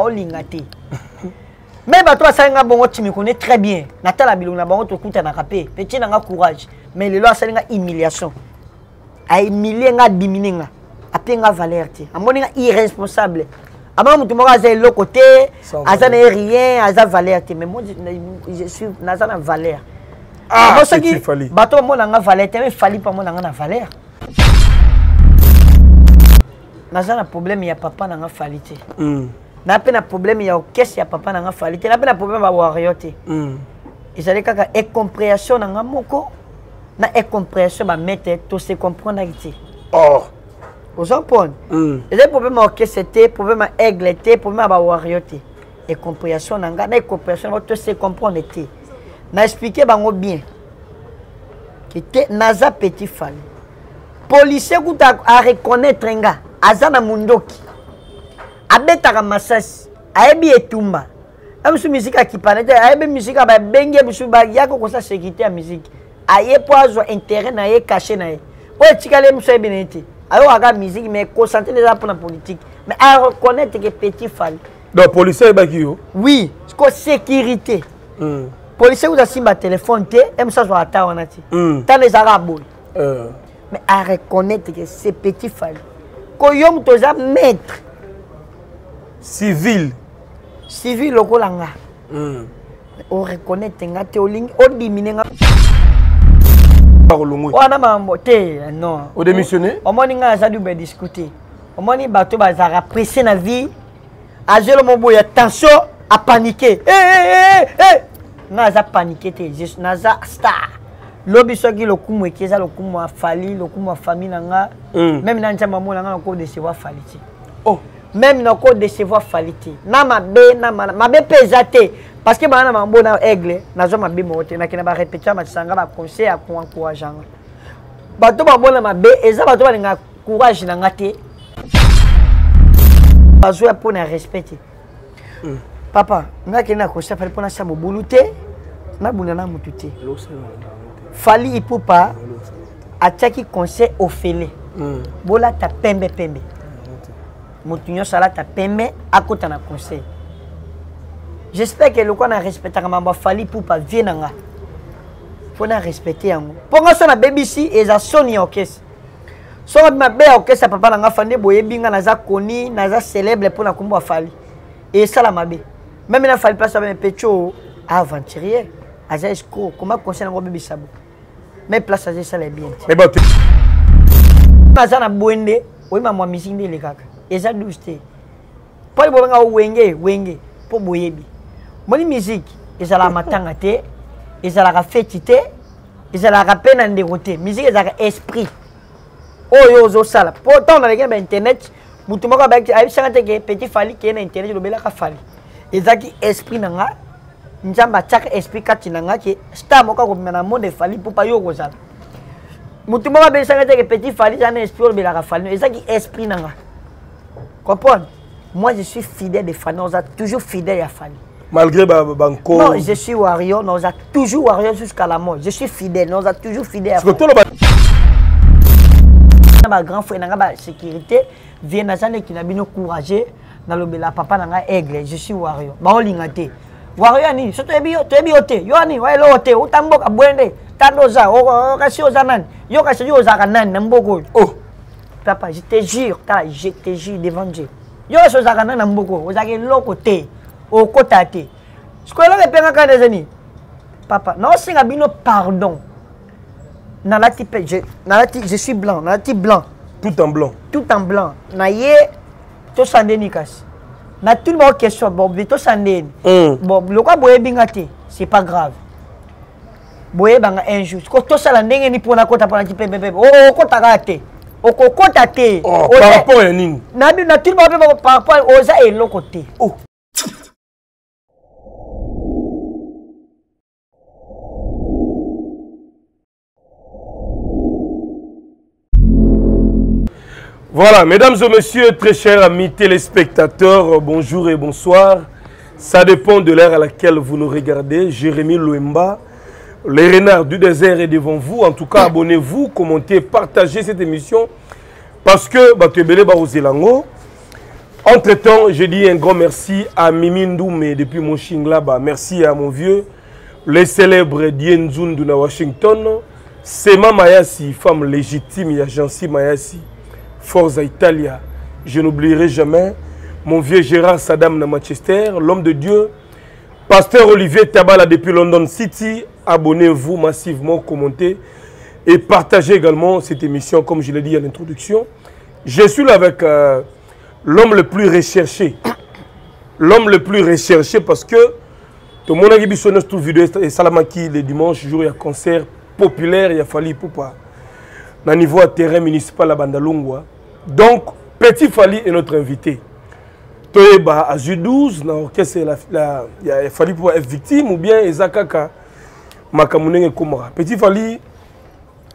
baolingati. Mais toi ça nga bongo tu me connais très bien. Natala bilonga bango to kuta na rapé. Petit nga courage. Mais le loi ça nga humiliation. A humilier nga diminuer nga. A penga valeur ti. A moni nga irresponsable. Avant mutu moko azay le côté, azana rien, azay valeur ti. Mais moi je suis nazana valeur. Ah, parce que bato mona nga valeur ti, mais Fally pas mona nga na valeur. Nazana problème ya papa na nga Fally ti. N'a pas de problème, il y a un papa n'a fallu. Il n'a pas de problème à warrior. Ils allaient qu'à incompréhension dans un moko. Na incompréhension va mettre tout se comprendre ici. Oh. Vous comprenez? Les problèmes à orchestrer, problème à égletter, problème à warrior. Incompréhension dans un, na incompréhension va tout se comprendre ici. Na expliquer bango bien. Que t'es naza petit Fally. Policier qui t'a à reconnaître un gars, azana mundoki. Abeta ramassas, aébi etumba. Am sou musique qui parle, aébi musique à bengue bousuba, yako kosa sécurité à musique. Aé poiso intérêt na yé caché na yé. Ouais, tikale moussa beneti. Ayo aga musique mais concentrer les gens pour la politique. Mais à reconnaître que petit Fally. Donc policier ba ki yo. Oui, ko sécurité. Policier ou simba téléphone té, aime ça so ata onati. Tant les arabes. Mais à reconnaître que c'est petit Fally. Ko yom toza maître. Civil. Civil, au colanga. On reconnaît nga te oling, on diminue nga. On a mamboté, non. On démissionné. On m'a dit nga ça du bien discuter. On m'a dit bateau bazar pressé na vie. Agir le mobile attention à paniquer. Nga ça paniquer t'es juste nga ça star. L'obisogui le kumu ekeza le kumu a Fally le kumu a famille nga. Même dans ta maman nga encore de se voir Fally. Oh. Même nos codes de se voir faliti. N'a ma bé pesate. Parce que ma maman bon aigle, n'a jamais ma bé moté. N'a qu'elle n'a pas répété ma sanga ma conseil à quoi encourageant. Bateau ma bonne ma bé et ça bateau n'a courage n'a gâté. Pas jouer pour la respecter. Papa, n'a qu'elle n'a conseil pour la samme boulouté. N'a boulana moutouté. Fally Ipupa a tchaki conseil au fêlé. Bola ta pembe. Moutinho Salat a permis à côté d'un conseil. J'espère que le coin a respecté Maman Fally pour pas venir. Faut la respecter. Pour moi, son bébé ici et sa sonne en caisse. Son bébé en caisse, papa n'a pas fait de boyer, n'a pas connu, n'a pas célèbre pour la combo Fally. Et ça, la mabé. Même il a fallu passer avec un petit aventurier. Azaïsko, comment conseil n'a pas bébé sabou. Mais place à ça, les bien. Mais bon, tu. Mazana Bouende, oui, maman, musique de l'égac. Et ça doucement. Pour les bonnes wenge pour boyebi. Mon musique, ils allaient matangater, ils allaient fêter, ils allaient peine en dégoûter. Musique, ils allaient esprit. Oh yo zo sala. Pourtant on a regardé internet, beaucoup de gens avec ça que petit Fally qui est internet le bel a Fally. Ils allaient esprit nanga, ils allaient chaque esprit katinanga qui star moka comme na monde Fally pour pas yo gozala. Beaucoup de gens avec ça que petit Fally j'en esprit le bel a Fally. Ils allaient esprit nanga. Comprends? Moi je suis fidèle des fans, on a toujours fidèle à Fally. Malgré Banco. Non, je suis warrior, on a toujours warrior jusqu'à la mort. Je suis fidèle, on a toujours fidèle à Fally. Ma grand frère, la sécurité, vient à Zane qui n'a bien encouragé, dans le papa n'a aigle, je suis warrior. Bah on l'ingate. Warrior ni, surtout ebioté, yoani, wailoté, ou tamboka bouende, tandoza, ou rassi aux anan, yo rassi aux aranan, n'emboko. Oh! Papa, je te jure devant Dieu. Yo so zakana na mboko, ozake lokote, okotate. Sikola le penga ka dezeni. Papa, non singa bino pardon. Je suis blanc, nalati blanc. Tout en blanc. Naye to sandeni kasi. Na tout ba question bon to sandeni. Bon, le quoi boye bingate, c'est pas grave. Boye banga un jour. Ko to sala ndenge ni pona kota pona ti pepe. Oh kota kate. Au côté, par rapport à Ning. Naturellement, par rapport aux uns et l'autre côté. Oh. Voilà, mesdames et messieurs, très chers amis téléspectateurs, bonjour et bonsoir. Ça dépend de l'heure à laquelle vous nous regardez. Jérémy Louemba. Les renards du désert est devant vous. En tout cas, abonnez-vous, commentez, partagez cette émission. Parce que, Entre-temps, je dis un grand merci à Mimindoum et depuis mon Shinglaba. Merci à mon vieux, le célèbre Dienzun Duna Washington, Sema Mayasi, femme légitime, il y a Jansi Mayasi, Forza Italia. Je n'oublierai jamais mon vieux Gérard Saddam de Manchester, l'homme de Dieu, Pasteur Olivier Tabala depuis London City. Abonnez-vous massivement, commentez et partagez également cette émission, comme je l'ai dit à l'introduction. Je suis là avec l'homme le plus recherché. L'homme le plus recherché parce que tout le monde a vu sur notre vidéo et Salamaki le dimanche, jour, il y a un concert populaire, il y a Fally Ipupa. Au niveau terrain municipal à Bandalungwa. Donc, Petit Fally est notre invité. Toeba à J12, dans l'orchestre, il y a Fally Ipupa être victime ou bien Ezakaka Makamunenge Kumara. Petit Fally,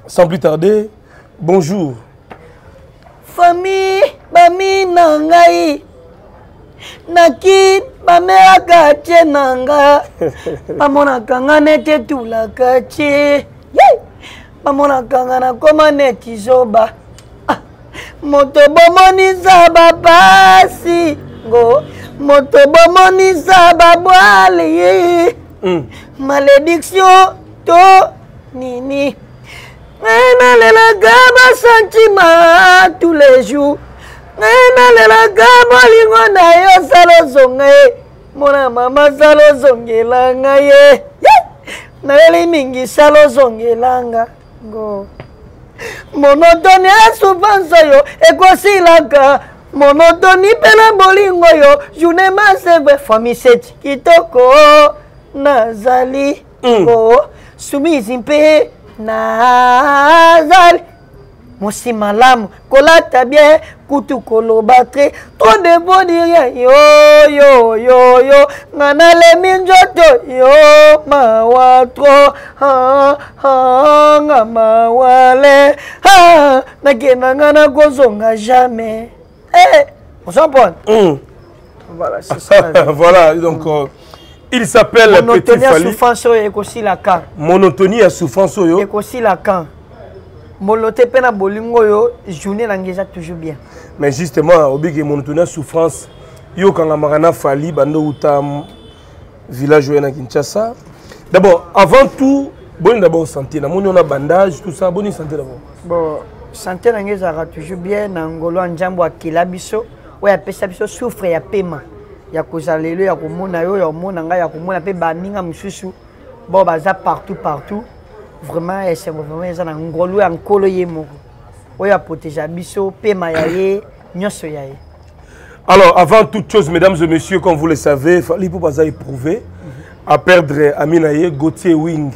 sans plus tarder, bonjour. Famille, Bami Nangai, Nakit, Bamea Kache Nanga, Bamona Kangane Tetula Kache, Bamona Kangana Komane Tizoba, Motobomoni Zaba Basi, Go, Motobomoni Zaba Boali, Malédiction, To, Nini. Nenale gaba sentima tous les jours. Nenale gaba lingona yo salozonge. Mona mama salozonge langa ye. Naleli mingi salozonge langa go. Monotoni asubanza yo ekosilaka. Monotoni pela bolingo yo. Journée masebe famille set kitoko nazali go. Soumise mpe Nazal, Moussi Malam, Kolata bien, Koutou Kolobatre, Trop de bon dire, yo, Nanale Minjoto, yo, Mawatro, Mawale, Nakenangana Gozonga jamais. Eh, on s'emporte. Voilà, c'est ça. Voilà, donc. Il s'appelle Petit Fally. Monotonie à souffrance. Toujours bien. Mais justement, au big monotonie à souffrance, yo quand la marana Fally, bando utam village à Kinshasa. D'abord, avant tout, bonne d'abord santé. On a bandage, tout ça, bonne santé d'abord. Bon, santé n'engagera toujours bien. N'angolo anjambo akilabiso, ouais apesabiso souffre et a paiement. Il y a partout. Vraiment, c'est vraiment. Alors, avant toute chose, mesdames et messieurs, comme vous le savez, Fally Ipupa a éprouvé à perdre Aminaye Gauthier Ewing.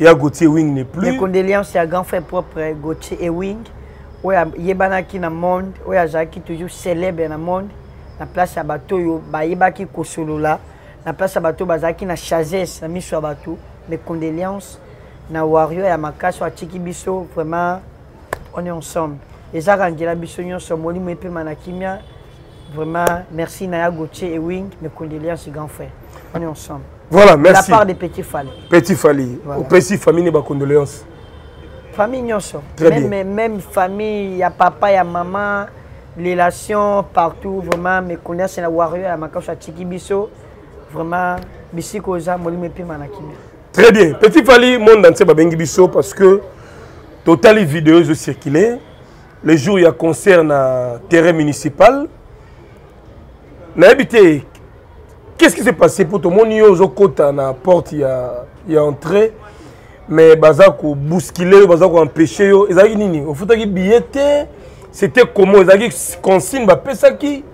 Il y a Gauthier Ewing n'est plus. Les condoléances à grand frère propre Gauthier Ewing. Il y a dans le monde, il y a toujours célèbre dans le monde. La place à bateau yo baibaki kosolola la place à bateau bazaki na chazes na miso bateau mes condoléances na warrior ya makaso atiki biso vraiment on est ensemble et ça rangela biso nyonso molimo pe manakimia vraiment merci na ya Gauthier Ewing mes condoléances grand frère on est ensemble voilà merci la part des petits Fally voilà. Au petit famille ne ba condoléances famille nyonso même famille ya papa ya maman relations partout, vraiment, mes connaissances, c'est la warrior, la macache à Tchikibiso. Vraiment, Bissikoza, Molimepi, Manakimi. Très bien. Petit Fally, monde entier, Babengi Bisso, parce que, total, les vidéos ont circulé. Les jours, il y a concert dans terrain municipal. N'habitez, qu'est-ce qui s'est passé pour tout le monde? Il y a aux côtes, à la porte, il y a entrée. Mais, Bazako, bousculé, Bazako, empêché, il y a une ligne. Il faut que billetté. C'était comment ils avaient consigne, Pesaki,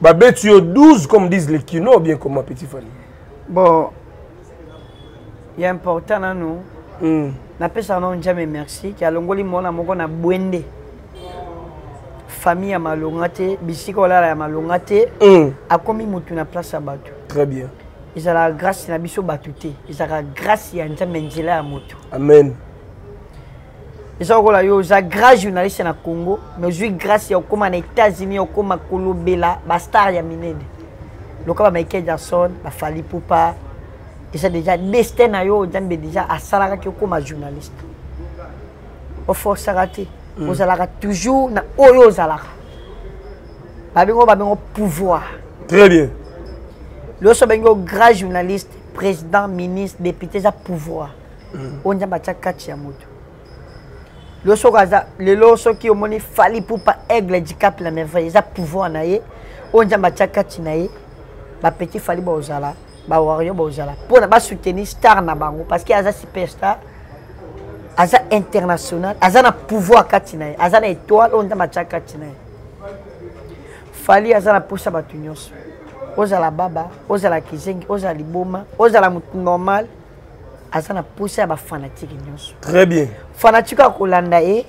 Betio 12, comme disent les Kino, bien comme ma petite famille. Bon, il est important à nous. La personne n'a jamais merci. Qui a l'ongoli mona mokona bwende. Famille à malongate, bicycola à malongate, a commis moutou na place à Batou. Très bien. Ils ont la grâce à Bissou Batouté. Ils ont la grâce à Njamengela à Moutou. Amen. Ils ont un grand journaliste au Congo, mais aujourd'hui, grâce aux États-Unis, aux Colombela, Bastard Yamined. Le cas de Michael Jackson, Fally Ipupa, ils ont déjà destin à eux, déjà à Salara qui est journaliste. Il faut s'arrêter. Ils ont toujours na Oyo Salara. un pouvoir. Très bien. Le grand journaliste, président, ministre, député, ça pouvoir. On a battu 4 yamoto. Le loso qui ont fallu pour pas aigle du cap la même fois, ça pouvoir naie. On a battu 4 naie. Ba petit fallu ba ozala, ba warrior ba ozala. Pour ba soutenir star na bango parce qu'il y a ça superstar. Aza international, aza na pouvoir katina, aza na étoile on tamacha katina. Fally aza na poussa batunyos. Oza la baba, oza la kizengi, oza liboma, oza la mutu normal. Aza na poussa ba fanatique nyos. Très bien. Fanatique akolanda e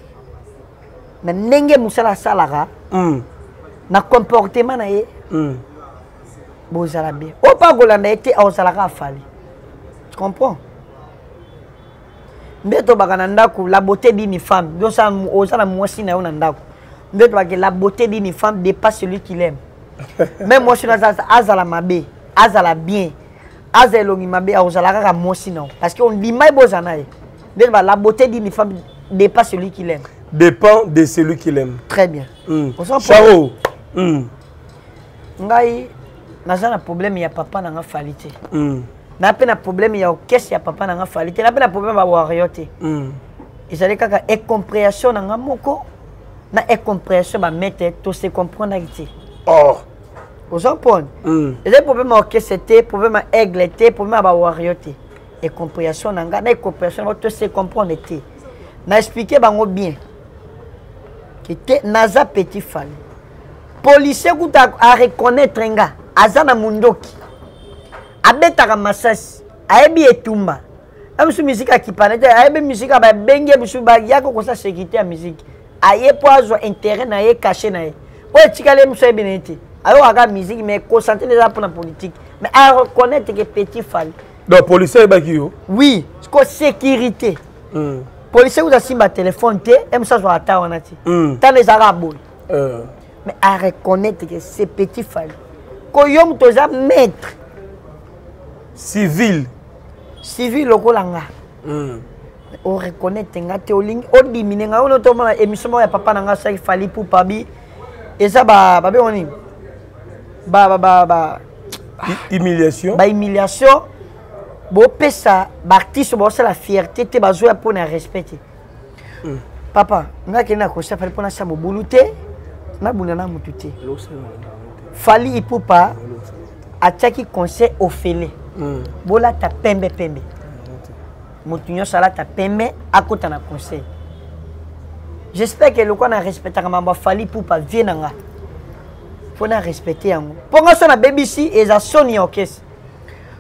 na nenge musala salara. Na comportement na e. Boza la bien. Opa akolanda e te aozalara Fally. Tu comprends? Mbeto bakanandaku la beauté d'une femme, donc ça osala moisi na onandaku. Mbeto que la beauté d'une femme dépasse celui qui l'aime. Même moi je suis azala mabé, azala bien, azelongi mabé osala ka moisi na parce qu'on limai bozanaye. Mbeto la beauté d'une femme dépasse celui qui l'aime. Dépend de celui qui l'aime. Très bien. Charo. Ngai nazana problème ya papa na nga falite. N'a pas de problème, il y a un papa n'a pas de problème à warrior. Il y a des compréhensions dans moko, des compréhensions à mettre, tout se comprend en Haïti. Oh! Vous comprenez? Il y a des problèmes à orchestrer, des problèmes à aigle, des problèmes à warrior. Des compréhensions dans le monde, tout se comprend en Haïti. Je vais expliquer bien que c'est un petit fan. Les policiers à reconnaître un gars, Azana Mundoki. Abeta ramasses, aébi etumba. Amu su musique qui parle, aébi musique abe bengi musu bagia ko kosa sécurité à musique. Aie poazo intérêt na aie caché na aie. Ouais tikale musu aie beneti. Alors aga musique mais concentrer les gens pour la politique. Mais à reconnaître que petit Fally. Donc policier bagio. Oui, ko sécurité. Policier vous a simba téléphone té, aime ça zo ata onati. Tant les arabes. Mais à reconnaître que c'est petit Fally. Ko yom toza maître. Civil. Civil, on reconnaît que on diminue, on tombe dans l'émission de papa n'a pas fallu pour papi. Et ça, on dit. Humiliation. Humiliation. Bon, ça, l'artiste, c'est la fierté, tu as besoin pour nous respecter. Papa, on a fait pour nous faire un boulot, on a fait un boulot. Fally Ipupa, à chaque conseil, au fêlé. Bola ta pembe pembe. Motunyo sala ta pembe à côté na conseil. J'espère que le quoi na respecter maman Fally Ipupa vient nga. Faut na respecter yango. Ponga so na baby si eza soni orchestre.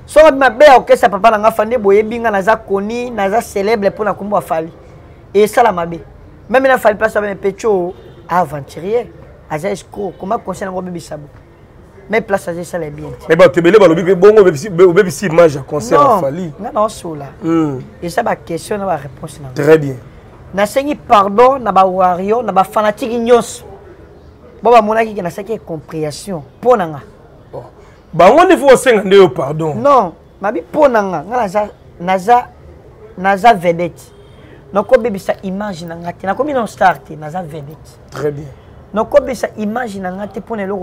So ma be orchestre papa nga fande boyebinga na za koni na za célèbre pour na kombo Fally. Et ça la mabe. Même na Fally place avec pecho aventurier. Aza esco comment conseil na baby sabo. Mais place à ça, bien. Mais bon, tu es et ça, ma question, ma réponse. Très bien. Je pardon, je fanatique. Je suis compréhension. On pardon. Non, je vedette. Donc, vedette. Très bien. Donc, comme ça, imagine pour les gens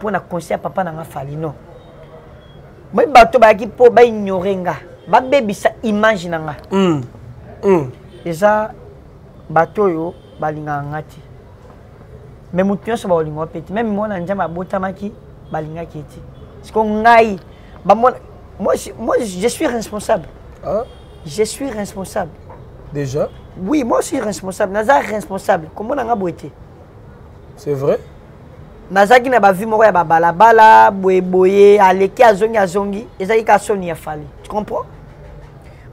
pour le conseil à papa n'a pas fallu. Non. Moi, je pour ignorer. Je ça imagine. Et ça, bateau mais même moi, moi, je suis responsable. Je suis responsable. Déjà? Oui, moi, je suis responsable. Naza responsable. Comment on a été? C'est vrai. Nazaki n'a pas vu mon rêve à balabala, boye, à l'équipe à zongi à zongi, et ça y a sonné à Fally. Tu comprends?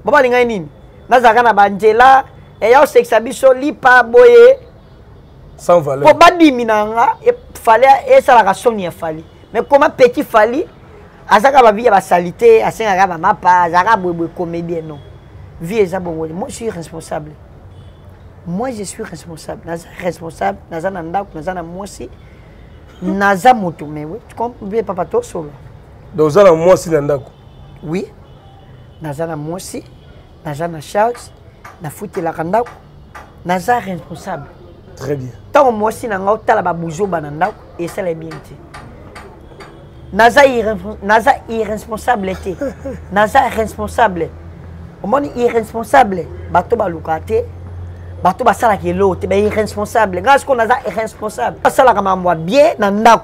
Bon, il y a une Nazaka n'a pas Angela, et il y a un sexe abisso, lipa, boye. Sans valeur. Bon, il y a une Fally, et ça a sonné à Fally. Mais comment petit Fally, à Zaka va vivre à salité, à Saint-Arabe à Mapa, à Zara, boye, comédien, non. Vie et Zabo, moi je suis responsable. Moi, je suis responsable. Je suis responsable. Je suis responsable. Je suis responsable. Tu comprends, papa, toi seul. Donc, moi aussi, oui. Moi aussi, je suis responsable. Très bien. Tant moi aussi n'angao talaba boujo bananda et ça les bienté. Naza irresponsable était. Naza responsable. Au moins irresponsable. Bato ba lukate. Bato ba sala ki l'autre. Ben irresponsable. Grâce qu'on naza irresponsable. Sala kama moi bien nanda.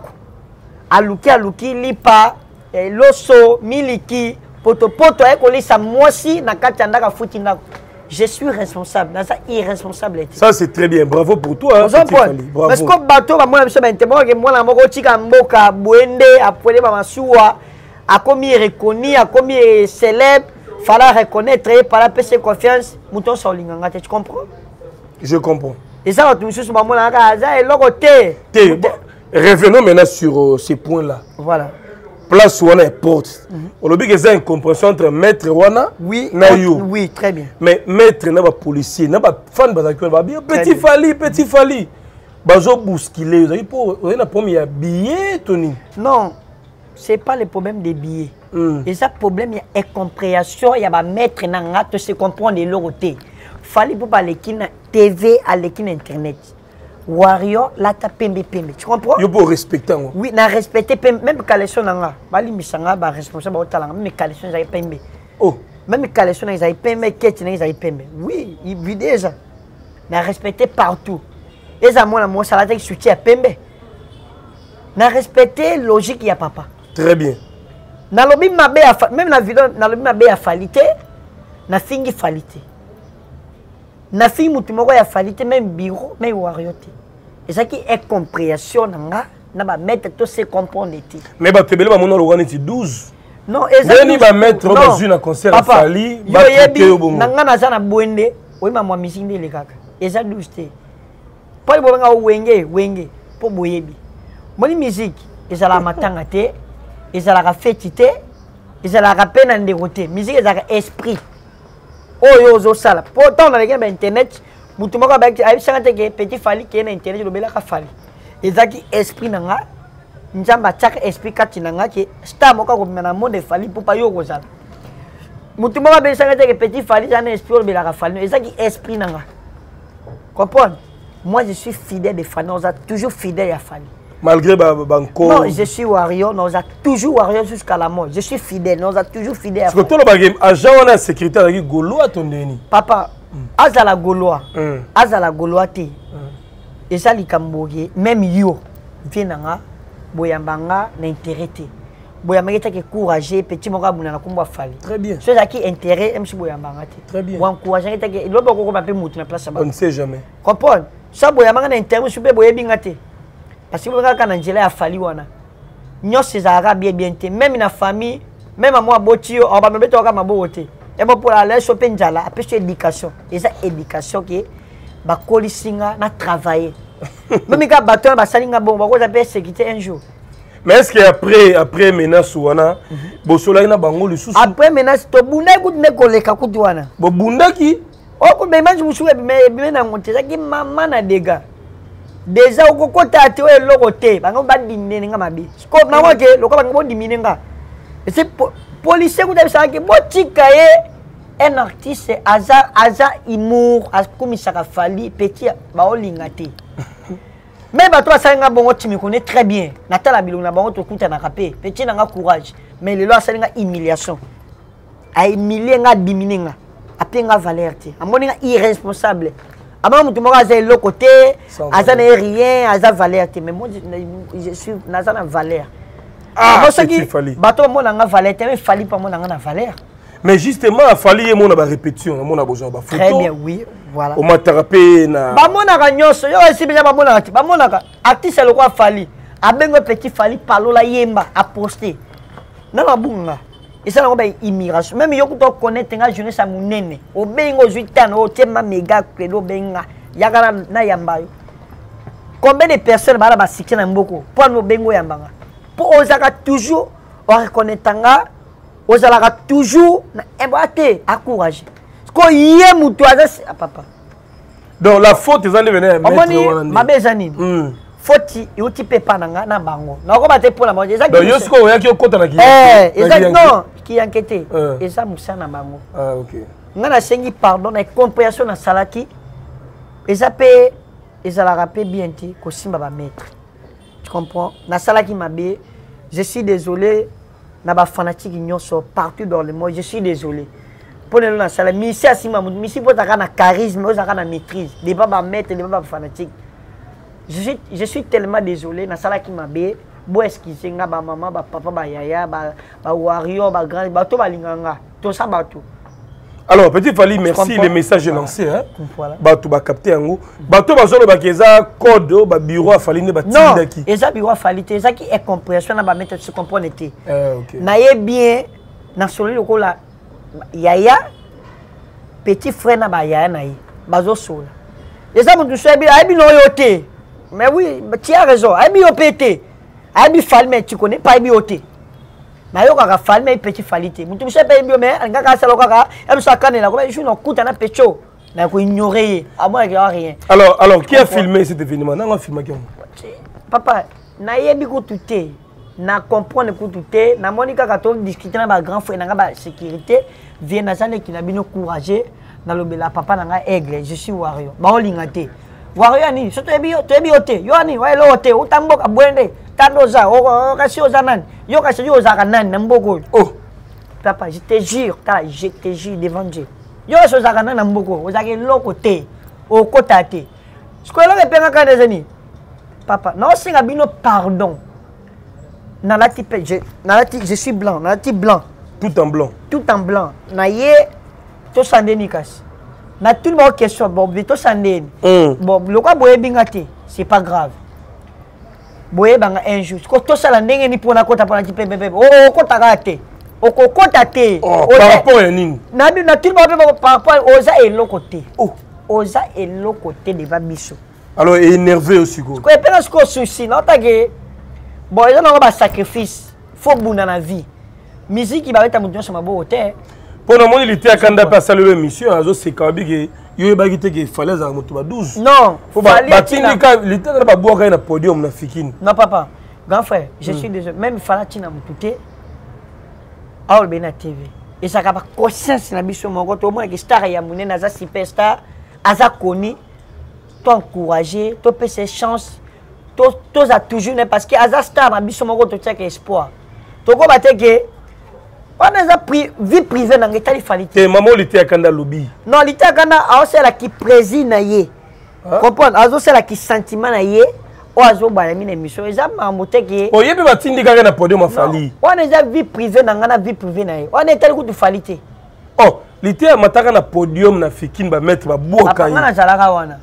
Aluki lipa loso miliki poto poto ekolisa moi aussi na katianda ka futinda. Je suis responsable, ça irresponsable. Ça c'est très bien, bravo pour toi. Hein, bravo. Parce que bateau, moi je suis moi la mokotika mboka buende apolé mamasuwa a commis reconnu, a commis célèbre, fallait reconnaître et par la pèse confiance, mouton sur linganga, tu comprends? Je comprends. Et ça va tout monsieur sur maman la casa et l'autre. Revenons maintenant sur ces points-là. Voilà. Place où on est porte. On a dit qu'il y a une compréhension entre maître Wana oui, et you. Oui, très bien. Mais maître n'est pas policier, n'est pas fan de bien. Petit Fally. Je bousculé. Vous avez un problème de billets, Tony? Non, ce n'est pas le problème des billets. Et ça, le problème, il y a une compréhension. Il y a un maître qui ne se comprend pas. Il fallait pour parler de la TV à l'internet. Wario, là, tu as pembe. Tu comprends? Tu peux respecter. Oui, je respecte pembe. Même quand les gens sont responsables, même quand les gens sont pembe. Oh! Même quand les gens sont pembe, ils sont pembe. Oui, ils vivent déjà. Je respecte partout. Et ça, moi, ça va être soutien à pembe. Je respecte la logique de papa. Très bien. Même dans la vidéo, je fallait. Je finis fallait. Na fille mutumoko ya falite même bureau mais warioté. Et ça qui est compréhension nga na ba mettre tout se comprendre ti. Mais ba tebele ba mono logani ti 12. Non, exactement. Deni ba mettre bazui na concert à Fally, ba teo bomo. Nga na za na bwende, oui mama musique ndele kaka. Et ça 12 té. Pas bo nga wenge po boyebi. Moni musique, ezala matanga té, ezala ka fête té, ezala ka pena ndekoté. Musique ezala esprit. Oh yo zo sala. Pourtant on a regardé internet, mutumoko avec ayi sangate ke petit Fally ke na internet lo bela ka Fally. Ezaki esprit nanga, njamba chak esprit katinanga ke star moka ko mena monde Fally pour pa yo ko sala. Mutumoko be sangate ke petit Fally jana esprit lo bela ka Fally. Ezaki esprit nanga. Comprendre? Moi je suis fidèle des fans, on a toujours fidèle à Fally. Malgré Banco. Non, je suis warrior, nous a toujours warrior jusqu'à la mort. Je suis fidèle, nous a toujours fidèle. Parce que toi, agent, on a sécurité avec Gaulois, ton déni. Papa, Azala Gaulois, Azala Gaulois, t'es. Et ça, les Cambodgiens, même yo, viennent, boyambanga, l'intérêt. Boyambanga, t'es courageux, petit mora, bounana, comme Fally. Très bien. Ceux à qui intérêt, même si boyambanga, t'es. Très bien. Boyambanga, t'es. Il doit pas qu'on m'appelle Moutou, la place. On ne sait jamais. Comprends? Ça, boyambanga, l'intérêt, super boyambanga, t'es. Parce que quand Angela a fallu, nous ces Arabes bien même la famille, même à moi, on va me mettre à ma beauté. Et pour aller choper Njala, après c'est l'éducation. Et ça, l'éducation qui est, bah, Kolisinga n'a travaillé. Même quand Baton, bah, Salinga, bon, bah, on appelle sécurité un jour. Mais est-ce qu'après menace, Wana, Bosola, n'a pas le souci? Après menace, Tobunda, écoute, ne collègue, écoute, Wana. Bobunda qui? Oh, mais moi, je me souviens, mais bien, on monte, ça qui maman a des gars. Déjà, on a contacté le côté. On a diminué le côté. On a diminué le côté. On a diminué le côté. C'est le policier qui a dit que un artiste, Aza Imour, comme il s'est fallu, petit, on a lingaté. Mais toi, ça a bon, tu me connais très bien. Natal a bilou, on a bon, tu écoutes un rappé. Petit, on a courage. Mais le loi, ça a une humiliation. A humilié, on a diminué. Après, on a valeur. On a irresponsable. Avant mon tour azay le côté azana rien azana valeur mais moi je suis nazana valeur ah parce que bato mon nga valeur mais Fally pas mon nga valeur mais justement Fally et mon ba répétition mon besoin ba photo très bien oui voilà on m'a terappé na ba mon nga nyoso yo si bien ba mon nga artiste le quoi Fally a bengo petit Fally palola yemba a poster na ba bunga et ça on a immigration même yo ko connaître nga jeunesse amunene o bengo 18 ans o tema mega credo benga yakala na yamba yo combien de personnes ba la basiki na mboko pour no bengo yamba pour osaka toujours o reconnaître nga osaka toujours na embaté encourager ko yé muto azasi papa donc la faute ils en devenaient maître ma bezani foti yo ti pepa nanga na bango na ko bate pola moje za ki donc yo sko ya ki okota na ki exactement qui enquêté et ça musa na bango ah OK ngana sengi pardon et compréhension na salaki et ça pe ils allaient rappeler bientôt que si ma maître, tu comprends? Na sala qui m'a bien, je suis désolé, na ba fanatique ignorent sont partout dans le monde, je suis désolé. Pour les na sala, mais si assis ma moutre, mais si pour t'avoir na charisme, pour t'avoir na maîtrise, des pas ma maître, des pas ma fanatique. Je suis tellement désolé, na sala qui m'a bien, bon excusez nga ba maman, ba papa, ba yaya, ba warrior, ba grand, ba tout ba linganga, tout ça ba tout. Alors, petit Fally, merci. Les messages lancés. Hein? Voilà. Bato ba capter en haut. Bato ba zone ba keza code ba bureau a Fally ne ba tindaki. Non, eza bureau a Fally, eza qui est compréhension na ba mettre se comprendre été. OK. Na ye bien na soli loko la yaya petit frère na ba yaya na ye. Bazo sola. Eza mutu so bien, abi no yoté. Mais oui, tu as raison. Abi yo pété. Abi Fally mais tu connais pas abi yoté. Mais il y a un petit Fally. Je ne sais pas si je suis un petit Fally. Alors, qui a filmé cet événement? Papa, je comprends tout. Je discuté avec grand frère de la sécurité. Je suis encouragé. Je suis warrior. Je suis warrior. Oh papa, je te jure devant Dieu. Yo so zakana na mboko, ozake loko te, okota te. Sikola ke penga ka nezeni. Papa, non singa bino pardon. Nalati je suis blanc, nalati blanc. Tout en blanc. Na ye to sandeni kasi. Na tout ba question bon to sandeni. Bon, le quoi boye bingate, c'est pas grave. Boye banga un jour koto sala ndenge ni pona kota pona kipembe o kota kate o kokota te o rapport ya nini na bi na tilba pe par rapport oza elokote o oza elokote de va biso alors énervé aussi go ko pena sko souci na tage boye na ba sacrifice faut buna na vie musique ba beta mutu so mabo te pour le monde il était à kanda pa saluer monsieur azo sekabige yo ba gite ke falaise à moto ba 12 non faut ba tindika litana ba boka na podium na fikine non papa grand frère je suis déjà même falatina mutute aol bena tv et ça ka ba conscience na biso moko to mo ke star ya munene aza superstar aza koni to encourager to pe ses chances to za toujours né parce que aza star na biso moko to tchaka espoir to ko ba te ke on a pris vie privée dans l'état de falité. Maman, l'été à Kanda lobby. Non, l'été à Kanda, c'est la qui préside. Comprendre, c'est la qui sentiment. On a une émission. On a vie privée dans la vie privée. On est à l'état de falité. Oh, l'été à Mataka na podium na fikin ba mettre ba boka. Na zalaka wana.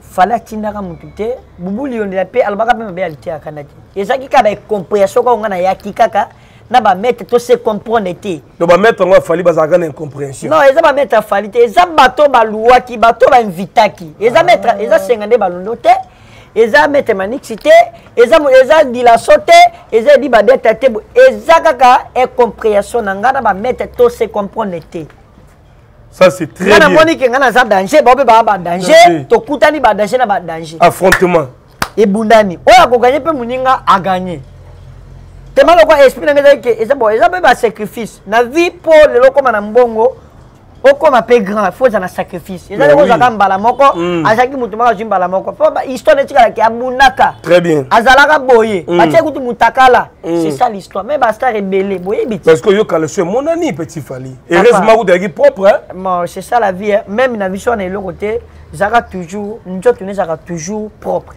Fala tindaka mutute, bubuli on de la paix albaka pe be l'été à Kanda. Et ça qui ka ba compréhension ko ngana ya kikaka. Na ba mettre tout se comprendre été. Donc ba mettre on Fally bazaka na incompréhension. Non, ils ont ba mettre Fally, ils ont bato ba loi qui bato ba invita qui. Ils ont mettre ils ont sengandé ba londote. Ils ont mettre manixité, ils ont dit la sauté, ils ont dit ba dette te ezakaka incompréhension na ngana ba mettre tout se comprendre été. Ça c'est très bien. Na moni ke ngana za danger, ba ba danger, to kutani ba danger na ba danger. Affrontement. Et bundani. Oya ko gagner pe muninga a gagner. C'est mal au quoi esprit n'engagé et ça bon et ça peut pas sacrifice la vie pour les locaux manambongo au comme un peu grand faut ça un sacrifice et ça les gens attendent balamoko à chaque mutumba j'aime balamoko faut histoire n'est-ce pas qui abunaka très bien azalaga boye à chaque coup mutakala c'est ça l'histoire mais basta rebelle boye bit parce que yo calcule mon ami petit Fally et reste ma route avec propre hein c'est ça la vie même la vision est le côté j'aura toujours nous tenons j'aura toujours propre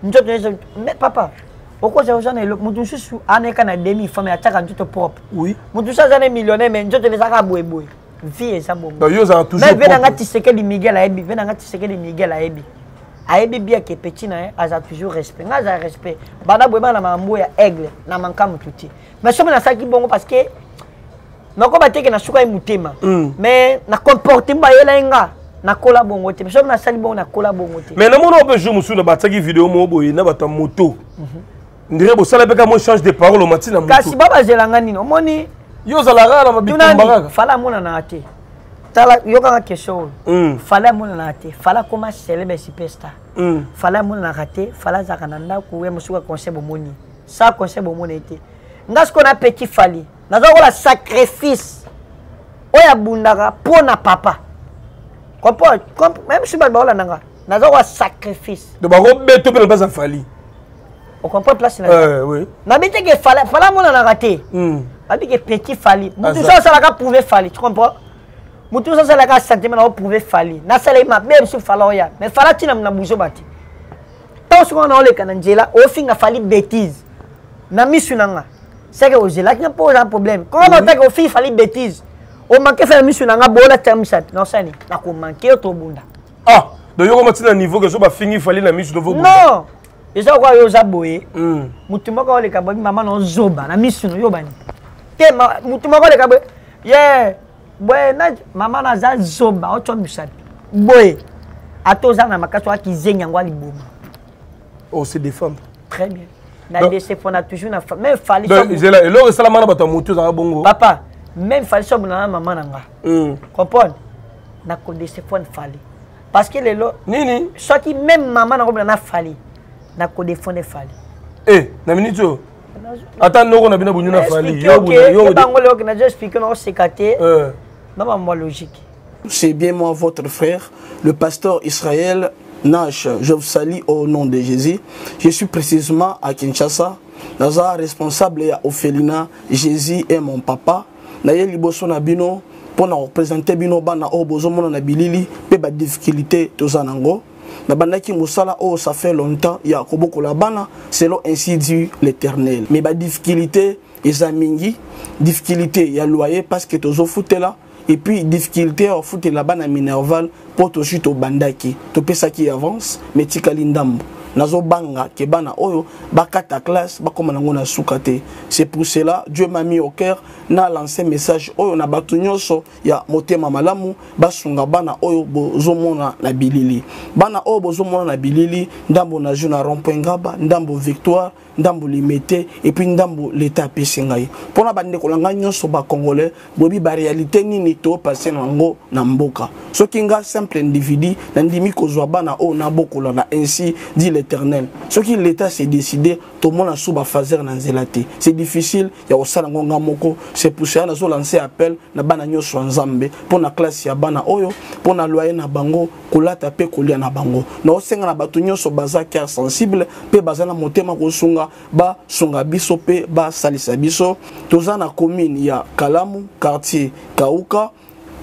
nous tenons mais papa pourquoi j'ai besoin de le monde je suis année quand demi femme attaque en tout propre oui monde ça année millionnaire mais je te les a boy boy vie et ça bon donc yo ça toujours mais venanga tiseke de Miguel Aibi venanga tiseke de Miguel Aibi Aibi bien que petit na a toujours respect na a respect bana boy bana mambo ya aigle na manka mututi mais somme na ça qui bongo parce que na ko bateke na suka mutema mais na comportement ba yela nga na kola bongo te mais somme na sali bongo na kola bongo te mais na mona ope jour musu na bataki vidéo mo boy na bata moto Ndire bosala beka mo change de parole au matin na moto. Kasi baba zelanga nino moni yo zalara na bitumbaraka. Fala mona na ate. Tala yo ka question. Fala mona na ate. Fala koma célèbre superstar. Fala mona na raté, fala zakananda ku we musuka conseil bomoni. Ça conseil bomoni été. Ngas ko na petit Fally. Nazako la sacrifice. Oya bundaka pona papa. Comprends? Même si ba bola nanga. un sacrifice. Donc, on comprend place. Oui. Tu comprends? Mutu ça la case sentiment on prouver Fally na sala ma même sur Faloya mais Fally tina na boujo bati tant ce qu'on a le canangela au fin a Fally bêtise na misunanga c'est que au gela qui n'a pas un problème quand on attaque au fin Fally bêtise on manque faire misunanga bola terme chat non ça ni na ko manquer to bunda ah donc on matina niveau que je ba fini Fally na misu de vos non et ça quoi yo za boye mutu moko le kaboni maman non zoba na misu yo bani ke mutu moko le kaboni yeah. Boy, maman a zan zomba, on tombe sur boy, à tous les gens qui zènent en guali boum. On se défend. Très bien. Dans des fois, on a toujours une femme. Même Fally. Papa, même Fally sur mon maman n'anga. Comprends? N'a qu'on des fois Fally. Parce que les lots. Nini. Soit qui même maman n'a pas Fally. N'a qu'on des fois Fally. Eh, n'a minute. Attends, nous on a bien abonné Fally. Yo, logique. C'est bien moi, votre frère, le pasteur Israël Nash. Je vous salue au nom de Jésus. Je suis précisément à Kinshasa. Je suis responsable à Ophelina. Jésus est mon papa. Je suis liboso na bino pour nous représenter bino bana au bozomona na bilili pe ba difficulté tozanango. Na Bandaki Moussala, oh, ça fait longtemps, il y a beaucoup la bana, selon ainsi dit l'Éternel. Mais la difficulté, ils ont mingi, difficulté, il y a loyer parce que tu as foutu là, et puis difficulté, on fout la bana minerval pour te chute au Bandaki. Tu peux ça qui avance, mais tu calindam. Nazo banga, ke bana oyo, bakata classe, bakomanangona soukate. C'est pour cela, Dieu m'a mis au cœur, n'a lancé message, oyo na batunyoso, ya motema malamu, basunga bana oyo bozomona na bilili. Bana oyo bozomona na bilili, ndambo na juna rompengaba, ndambo victoire, ndambo limete, et puis ndambo l'état pesengai. Pona bande kolanga nyoso ba congolais, bobi ba réalité nini to passe nango na mboka. So kinga simple individu, nandimi kozwa bana oyo na bokolana ainsi dit Éternel. Ce qui l'État s'est décidé, tout le monde a souba fazer dans zélati. C'est difficile, il y a aussi l'angongamoko. C'est pour cela que nous lancer appel, na bananyo swanzambe, pour na classe ya bana oyo, pour na loyer na bango, kolata pe kolia na bango. Na osenga na batunyo so baza qui sensible, pe baza na motema kosunga, ba sunga biso pe ba salisa biso. Toza na commune ya Kalamu, quartier Kauka,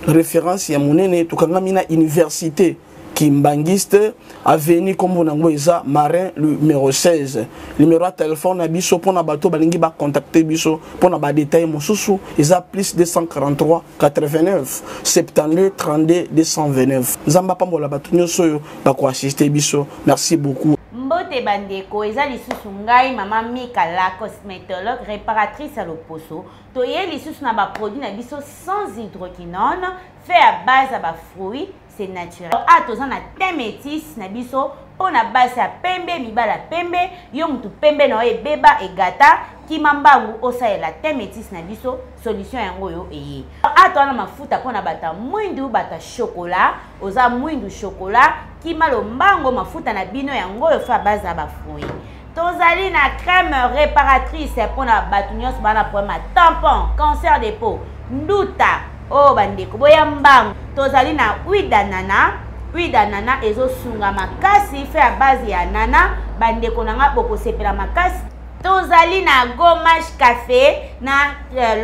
référence ya monene, tukangamina université. Kimbangiste avenue comme on a dit marin numéro 16 numéro de téléphone à biso pour na bateau balingi ba contacter biso pour na ba détail mon sousou isa plus 243 89 72 32 229 nzamba pambola bato nyoso ba ko assister biso merci beaucoup mbote bandeko eza lisusu ngai maman Mika la cosmétologue réparatrice à l'oposo toye lisusu na ba produit na biso sans hydroquinone fait à base à ba fruits. C'est naturel. Ah, tous on a des métis, nabiso, on a basse à pembe, mibala pembe, yom tu pembe noé beba et gata, qui m'embarque au sa et la des métis nabiso, solution en goyo et. Ah, toi on a ma fouta qu'on a bata mouindou bata chocolat, osa mouindou chocolat, qui malombango ma fouta na bino en goyo fa base à bafoui. Tozali na crème réparatrice pour na batunios bana pour ma tampon, cancer des peaux, douta. Oh bandeko boyambang tozali na huile d'ananas ezosunga makasi fait à base ya nana bandeko nanga bokosepela makasi tozali na gommage café na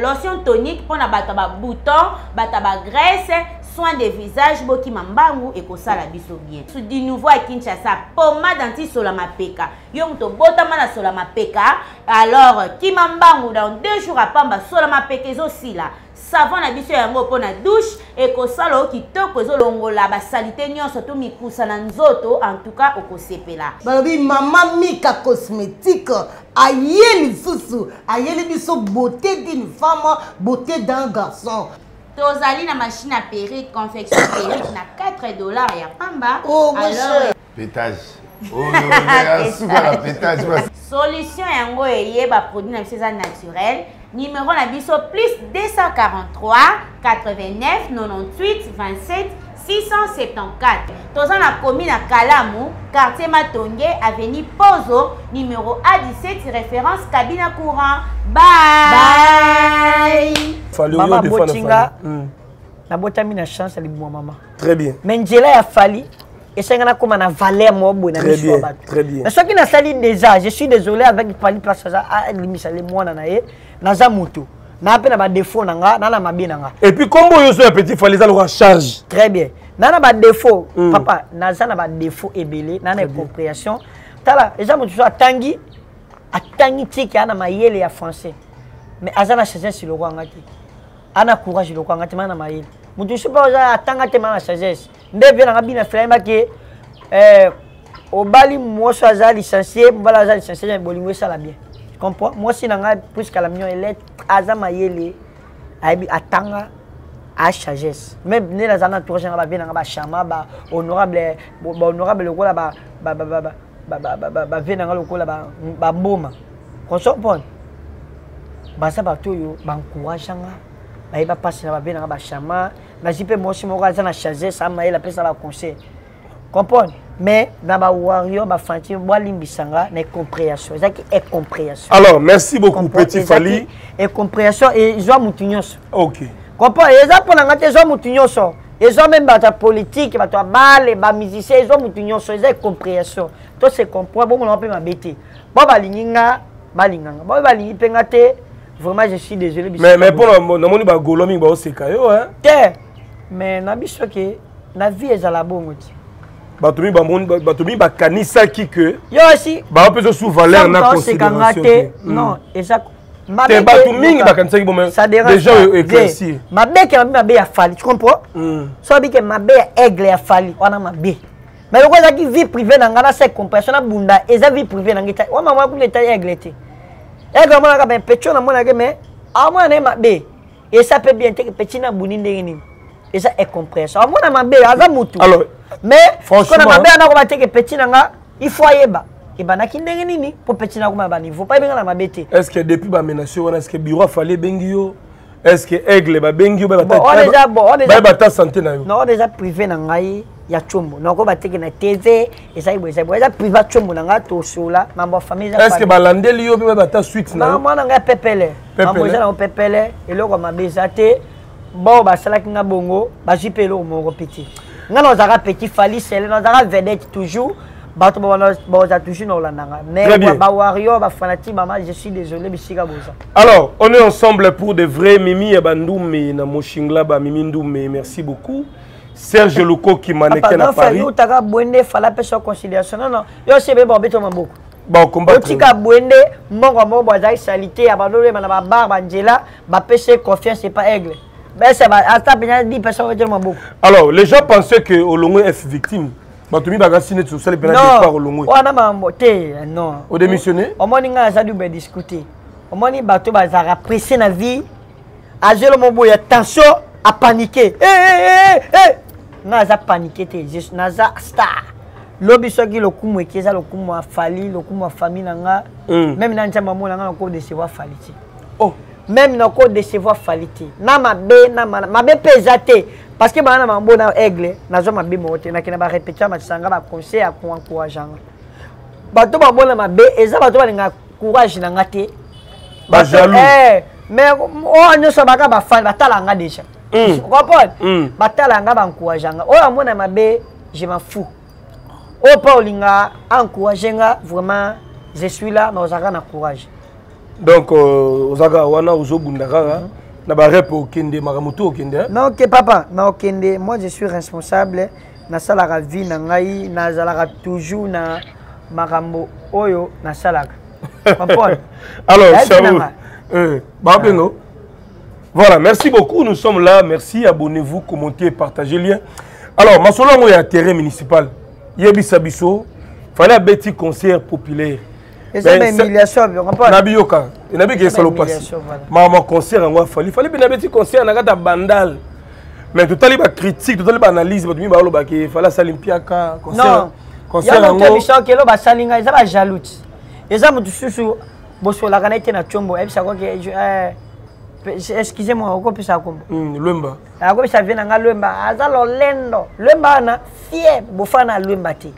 lotion tonique pona bato ba bouton bato ba graisse soin de visage boki mambangu ekosala biso bien. Sou di nouveau à Kinshasa pomade anti-solama peka. Yom to botama na solama peka. Alors ki mambangu dans 2 jours à pamba solama peka ezosi la. Savon na biso yango pona douche ekosala kitoko ezolongola ba salite nyonso to mikusa na nzoto en tout cas okosepela. Balobi Maman Mika cosmétique ayeli susu, ayeli biso beauté d'une femme, beauté d'un garçon. Tozali na machine à perruque, confection perruque, na 4 $ et à pamba. Oh, mon cher. Pétage. Oh, la pétage. Solution yango eye ba produit na biso naturel. Numéro na biso plus 243 89 98 27 674. Tozan na commune à Kalamu, quartier Matongue, avenue Pozo, numéro A17, référence cabine à courant. Bye! Bye! Maman Botinga, la botamine a chance à maman. Très bien. Mais Ndjela a fallu, Et ça, on a valé à moi. Très bien. Très bien. Mais ce qui n'a sali déjà, je suis désolé avec Pali Plasaza, à l'émission, moi, Naza Moutou. Na appelé ma défaut nanga na ma bien nanga et puis comme vous êtes un petit Faliza le charge très bien na ba défaut papa na za na ba défaut ebelé na na compréhension tala les gens me disent atangi tiki ana mayele ya français mais azana sagesse le roi ngati ana courage le roi ngati na mayele me disent pas atanga te ma sagesse nde bien na bien frère que obali mo so za licencié bala za licencié bolingwe sala bien comprends moi si nanga puisque la mienne est Azama yele, aibi atanga, a sagesse. Même ne la zana tourne en bas bien en bas chama bas honorable, honorable le cola bas bien en le cola bas bouma. Consort bon. Basa partout yo, bancouraganga. Aibi bas passe en bas bien en bas chama. N'agipe moi si mon gars zana sagesse, ama yele après ça va conseil. Comprendre. Mais dans ma warrior, ma fantine, moi l'imbissanga, n'est compréhension. C'est compréhension. Alors, merci beaucoup, petit Fally. Et compréhension, et ils ont moutignos. Ok. Comprends, ils ont pour la ils ont moutignos. Ils ont même la politique, la balle, la musicien, ils ont moutignos. Ils ont compréhension. Tout se comprend, bon, on peut m'embêter. Bon, balinga, balinga. Bon, balinga, pengate. Vraiment, je suis désolé. Mais pour le monde, il Golomi, il aussi caillou, hein. Mais, n'a pas que la vie est à la bonne. Batumi ba kanisa ki que yo aussi ba peso sous valeur na considération non exact ma te batumi ba kanisa ki bon déjà éclairci ma be ki ma be ya Fally tu comprends so bi que ma be aigle ya Fally wana ma be mais ko za ki vie privée na ngala c'est compréhension na bunda et za vie privée na ngita wa mama ku le taille aigle te aigle mona ka ben pecho na mona ke mais a mona ma be et ça peut bien te petit na buninde ngini et ça est compréhension a mona ma be aza mutu alors. Mais franchement, quand on a ma belle, petit nanga, il faut y aller. Et ben, qui n'est ni pour petit nanga ma belle, faut pas bien la ma bête. Est-ce que depuis ma ménation, est-ce que bureau fallait bengio? Est-ce que aigle ba bengio ba ta? Ba ba ta santé na yo. Non, déjà privé nanga y a chombo. Non, on va te na TV et ça y est, ça y est, privé chombo nanga tout cela. Ma bonne famille. Est-ce que balandé liyo ba ta suite na? Non, moi nanga pépélé. Ma bonne nanga pépélé et le roi ma belle zate. Bon, bah ça là qui n'a bongo, bah j'y peux le mon repétit. Nous avons petit Fally, nous avons vedette toujours. Nous avons toujours mais je suis désolé, je suis désolé. Alors, on est ensemble pour de vrais Mimi et Bandoumé. Merci beaucoup. Serge Louko qui mannequin à Paris. Non, tu as bonné, fallait pas sur conciliation. Non, non. Yo c'est bien, bon, on beaucoup. Bon, combat. Tu as bonné, mon salité, abandonné, ma barbe, Angela, ma PC confiance, c'est pas aigle. Mais ça va, à 10 personnes vont dire mon beau. Alors, les gens pensaient que Olongwe est victime. Batumi Bagasine, tout ça, les pénalités par Olongwe. On a ma beauté, non. Au démissionné au moins, on a dû discuter. Au moins, Batou Bazara pressé la vie. Azelo Mobo, il y a tension à paniquer. Hé Naza paniqué, juste Naza star. L'obispo qui le coup, qui est le coup, m'a fallu, le coup, ma famille, nanga. Même Nanja Mamou, on a encore décevoir Fally. Oh. Même nos codes de savoir falité. Na ma bé pesate parce que ma bon aigle, na zo ma bé mote, na kena ba répéter ma sanga ba conseil à encourageant. Ba to ba bon ma bé et ça ba to ba nga courage na ngate. Ba jaloux. Mais on ne so ba ka ba fan ba talanga déjà. Tu comprends? Ba talanga ba encourageant. Oh amona ma bé, je m'en fous. Oh Paulinga encourageant vraiment je suis là, mais osaka na courage. Donc, Ozaga, Wana, Ouzo, Bundagara, Nabarep, Okende, Maramutu, Okende. Non, ok, papa, non, Okende, moi je suis responsable. Na salara vie, na ngai, na salara toujours, na Marambo, Oyo, na salara. Comprends? Alors, salut. Babengo. Voilà, merci beaucoup, nous sommes là. Merci, abonnez-vous, commentez, partagez le lien. Alors, Masolongo est à terrain municipal. Yebi Sabiso, fallait un petit conseiller populaire. Et ça, c'est une humiliation. Nabioka. Et Nabioka, c'est le passé. Maman, concert, il fallait bien un petit concert, il y a un bandal. Mais tout à l'heure, critique, tout à l'heure, analyse, il fallait salimpiaka, concert. Non, il y a un autre bichon qui est là, il y a un jaloux. Et ça, je suis sûr, excusez-moi, on peut ça comme. Louemba. Après ça vient dans Louemba. Azalo lendo. Louemba na fier. Bofana Louemba ti.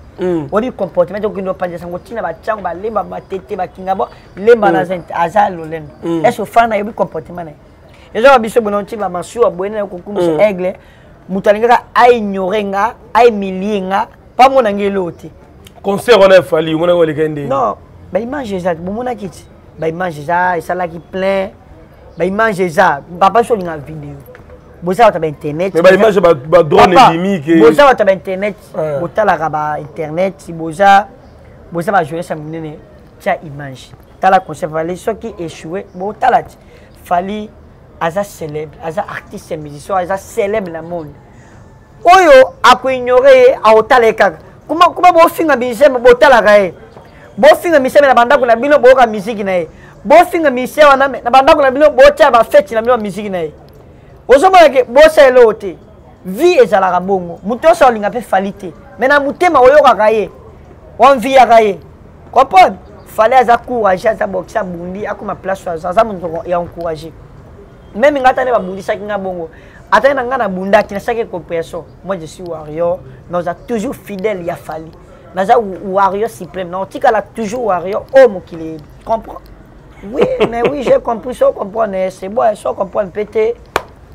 On dit comportement donc il ne pas dire ça. On tient ba tchang ba lemba ba tete ba kingabo. Lemba na zent. Azalo lendo. Est-ce que fana il comportement né? Les gens habitués bon on tient ba manchou aboué na kukumu aigle. Mutalinga a ignorer nga, a humilier nga, Pas mon angelote. Concert on a fallu, on a eu. Non, bah image ça, bon mon akiti. Bah image ça, et ça là qui plein. Bah image ça, papa sur une vidéo. Bon ça on a internet. Mais bah image bah drone limite. Bon ça on a internet. Bon ça la bah internet, si bon ça va jouer ça mine ça image. T'as la concert Fally, ceux qui échoué, bon t'as la Fally, asa célèbre, asa artiste et musicien, asa célèbre dans le monde. Oyo a ignoré à otaleka. Comment bon film à Michel Botalaka? Bon film à Michel la banda la bino boka musique nae. Bon film à Michel la banda la bino bocha va fête la bino musique nae. Osomba que bossa l'autre. Vie est à la rabongo. Mouton sa linga pe falité. Mais na moutema oyo kakaye. On vie à kaye. Comprendre? Fally à courager à boxa bundi à ma place à za mon et encourager. Même ngata ne ba bundi sa kinga bongo. Moi je suis warrior, nous sommes toujours fidèles à Fally. Nous sommes warrior suprême, nous sommes toujours warrior, homme qui les comprend. Oui, mais oui, j'ai compris, ça comprend, c'est bon, ça comprend, pété.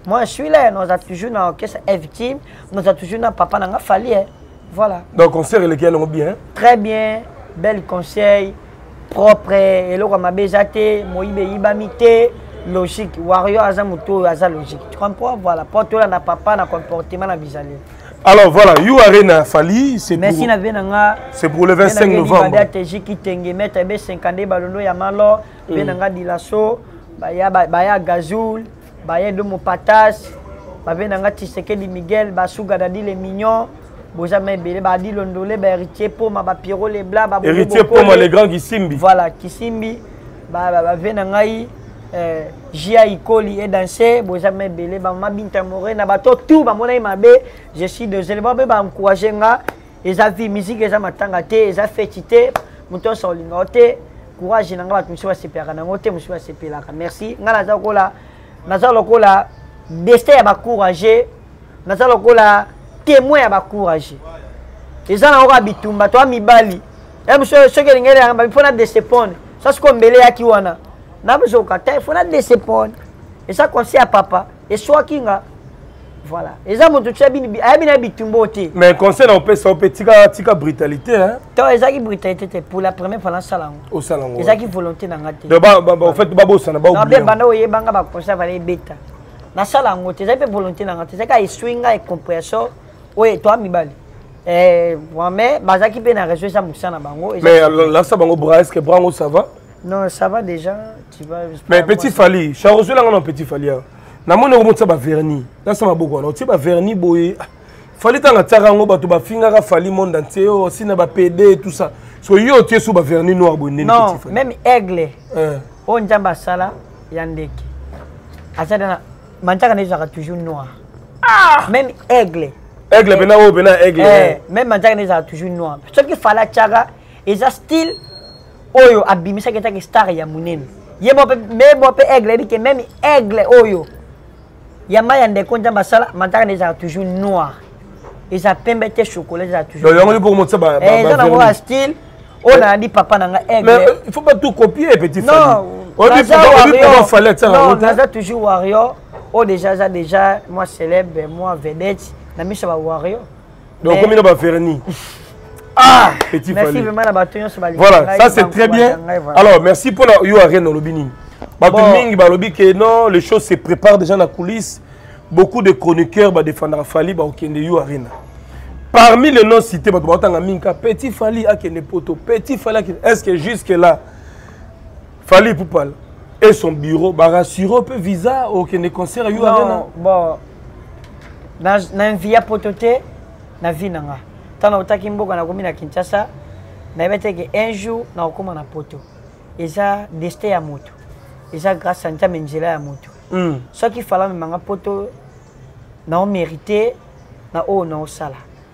Moi je suis là, nous sommes toujours dans l'orchestre victime, nous sommes toujours dans papa, dans Fally. Voilà. Donc, concert, les gars, bien. Très bien, bel conseil, propre, et là, on m'a bézaté, moïbe, ibamité. Logique, warrior azamuto azal logique. Tu comprends? Voilà, porte là na papa na comportement na bizali. Alors voilà, you arena Fally, c'est pour. Merci na benanga. C'est pour le 25 novembre. Mandat tejiki tenge meta be 50 balondo ya malo, benanga dilasso, baya gazoul, baya de mon patas, ba benanga tiseke di Miguel, ba suga dadi les mignons. Bozame belé ba di londolé ba héritier pour ma ba piro les bla ba héritier pour moi les grands Kisimbi. Voilà, Kisimbi ba benanga yi Jia Ikoli et danser, Bozame Bele, Bama Binta Morena, Bato, tout, Bamona Mabe, je suis deux éléments, Baba encouragé, ils ont vu musique, ils ont matangate, ils ont fêté, Mouton Solingote, courage, Nanga, Monsieur Seperanamote, Monsieur Sepela, merci, Nanazakola, Nazalokola, destin à ma courage, Nazalokola, témoin à ma courage. Ils ont un rabitumba, toi, Mibali, et Monsieur Sokeringel, il faut la déception, ça se comble à Kiwana. Il faut déception. Et ça conseille à papa. Et soit qui voilà. Et ça, mon tout ça, mais conseil, on peut ça, on peut tika brutalité. Toi, et ça qui brutalité, pour la première fois, dans le salon. Au salon. Et ça qui volonté dans la tête. En fait, babo, ça n'a pas oublié. Non, mais banga conseil, valait bêta. Dans le salon, tu as volonté dans la tête. C'est quand il swing et compression. Oui, toi, mi bali. Mais, bazaki peut résoudre ça, moussa na bango. Mais là, ça, bango, bras, est-ce que brango, ça va? Non, ça va déjà, tu vas... Mais petit Fally, Charles, là, on a un petit Fally. Nous avons un vernis. Là, ça m'a beaucoup. On a un vernis, boy. Fally, t'as un tarango, bah, tu vas finir à Fally, monde entier, aussi, n'a pas pédé, tout ça. So, yo, tu es sous un vernis noir, boy. Non, même aigle. On dit, bah, ça, là, yandek. Azadana, maintenant, il y aura toujours noir. Ah! Même aigle. Aigle, ben, aigle. Même maintenant, il y aura toujours noir. Ce qui fait la tchara, ils ont style. Oyo abimi ça qui star ya munene ye bo pe aigle que même aigle oyo ya mayande konja masala mantaka ne za toujours noir et ça pembe te chocolat ça toujours donc on pour montrer ba ba style on a dit papa nanga aigle mais il faut pas tout copier petit Fally non on dit pas Fally ça on a toujours warrior oh déjà moi célèbre moi vedette na mi ça ba warrior donc comme il va faire ni ah, petit merci vraiment la bataille sur la voilà, ça c'est très bien. Alors, merci pour la URN au Lobini. Batuming, Balobi, que non, les choses se préparent déjà dans la coulisse. Beaucoup de chroniqueurs défendent Fally, qui ne URN. Parmi les noms cités, petit Fally, qui ne poto, petit Fally, est-ce que jusque-là, Fally Ipupa et son bureau, rassurent un peu visa au qui ne concert à URN? Bon, dans vie à pototé, dans vie nanga. Tant que je suis Kinshasa, un jour, je suis à Poto. Et ça, destin à Moto. Et ça, grâce à Njela à Moto. Ce qu'il fallait, je Poto, je mérité, je suis là.